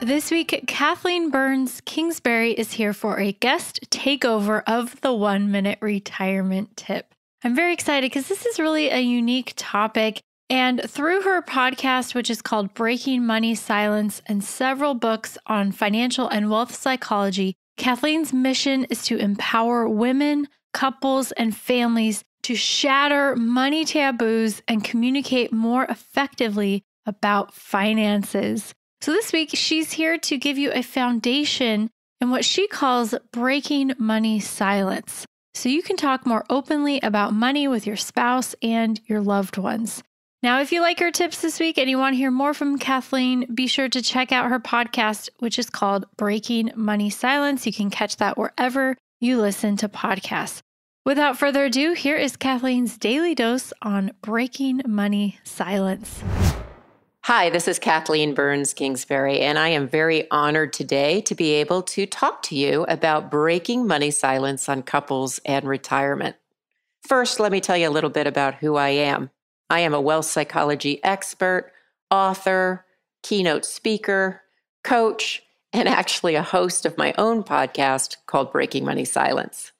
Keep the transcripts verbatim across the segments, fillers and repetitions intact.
This week, Kathleen Burns Kingsbury is here for a guest takeover of the one-minute retirement tip. I'm very excited because this is really a unique topic. And through her podcast, which is called Breaking Money Silence, and several books on financial and wealth psychology, Kathleen's mission is to empower women, couples, and families to shatter money taboos and communicate more effectively about finances. So this week, she's here to give you a foundation in what she calls breaking money silence, so you can talk more openly about money with your spouse and your loved ones. Now, if you like her tips this week and you want to hear more from Kathleen, be sure to check out her podcast, which is called Breaking Money Silence. You can catch that wherever you listen to podcasts. Without further ado, here is Kathleen's Daily Dose on Breaking Money Silence. Hi, this is Kathleen Burns Kingsbury, and I am very honored today to be able to talk to you about breaking money silence on couples and retirement. First, let me tell you a little bit about who I am. I am a wealth psychology expert, author, keynote speaker, coach, and actually a host of my own podcast called Breaking Money Silence.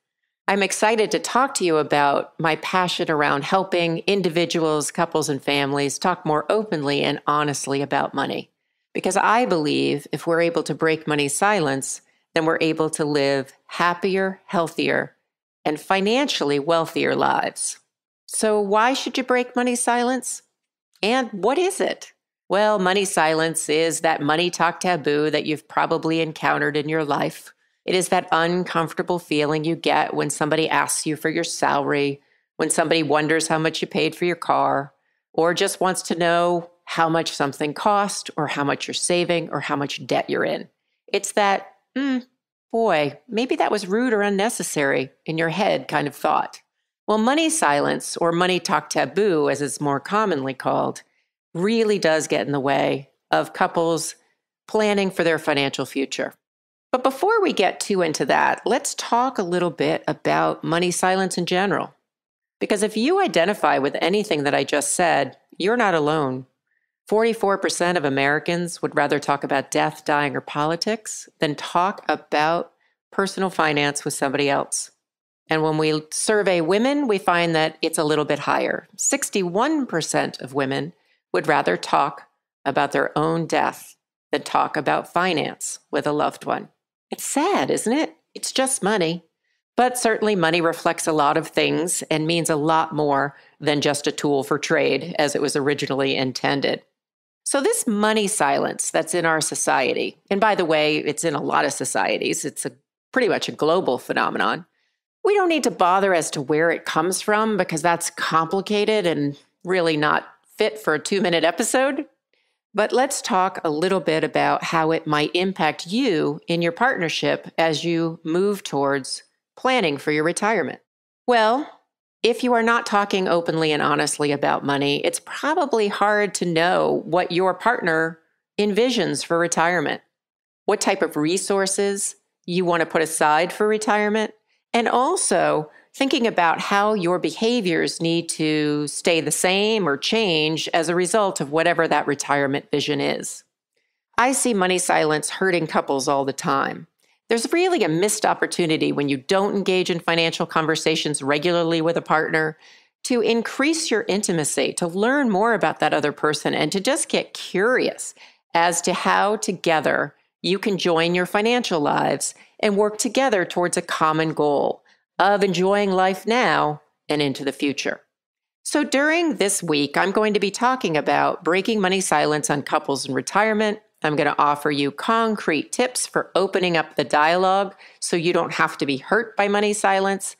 I'm excited to talk to you about my passion around helping individuals, couples, and families talk more openly and honestly about money. Because I believe if we're able to break money silence, then we're able to live happier, healthier, and financially wealthier lives. So why should you break money silence? And what is it? Well, money silence is that money talk taboo that you've probably encountered in your life. It is that uncomfortable feeling you get when somebody asks you for your salary, when somebody wonders how much you paid for your car, or just wants to know how much something cost, or how much you're saving, or how much debt you're in. It's that, mm, boy, maybe that was rude or unnecessary in your head kind of thought. Well, money silence, or money talk taboo, as it's more commonly called, really does get in the way of couples planning for their financial future. But before we get too into that, let's talk a little bit about money silence in general. Because if you identify with anything that I just said, you're not alone. forty-four percent of Americans would rather talk about death, dying, or politics than talk about personal finance with somebody else. And when we survey women, we find that it's a little bit higher. sixty-one percent of women would rather talk about their own death than talk about finance with a loved one. It's sad, isn't it? It's just money. But certainly money reflects a lot of things and means a lot more than just a tool for trade as it was originally intended. So this money silence that's in our society, and by the way, it's in a lot of societies, it's a pretty much a global phenomenon. We don't need to bother as to where it comes from because that's complicated and really not fit for a two-minute episode. But let's talk a little bit about how it might impact you in your partnership as you move towards planning for your retirement. Well, if you are not talking openly and honestly about money, it's probably hard to know what your partner envisions for retirement, what type of resources you want to put aside for retirement, and also thinking about how your behaviors need to stay the same or change as a result of whatever that retirement vision is. I see money silence hurting couples all the time. There's really a missed opportunity when you don't engage in financial conversations regularly with a partner to increase your intimacy, to learn more about that other person, and to just get curious as to how together you can join your financial lives and work together towards a common goal of enjoying life now and into the future. So during this week, I'm going to be talking about breaking money silence on couples and retirement. I'm going to offer you concrete tips for opening up the dialogue so you don't have to be hurt by money silence.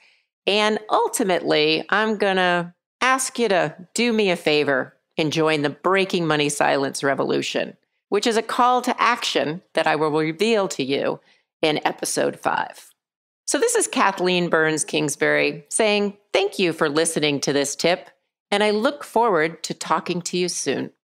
And ultimately, I'm going to ask you to do me a favor and join the breaking money silence revolution, which is a call to action that I will reveal to you in episode five. So this is Kathleen Burns Kingsbury saying thank you for listening to this tip, and I look forward to talking to you soon.